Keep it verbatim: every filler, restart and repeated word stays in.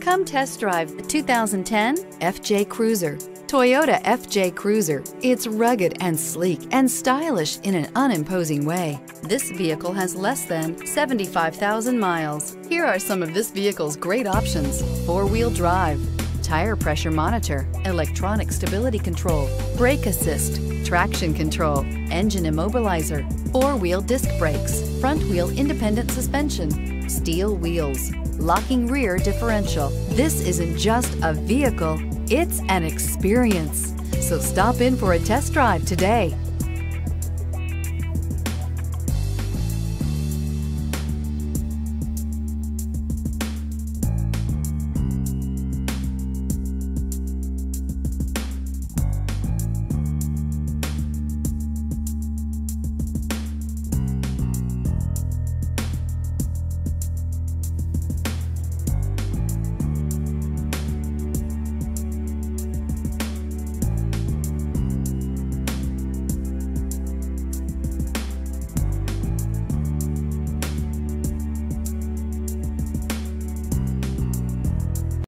Come test drive the two thousand ten F J Cruiser. Toyota F J Cruiser. It's rugged and sleek and stylish in an unimposing way. This vehicle has less than seventy-five thousand miles. Here are some of this vehicle's great options: four-wheel drive, tire pressure monitor, electronic stability control, brake assist, traction control, engine immobilizer, four-wheel disc brakes, front-wheel independent suspension, steel wheels, locking rear differential. This isn't just a vehicle, it's an experience. So stop in for a test drive today.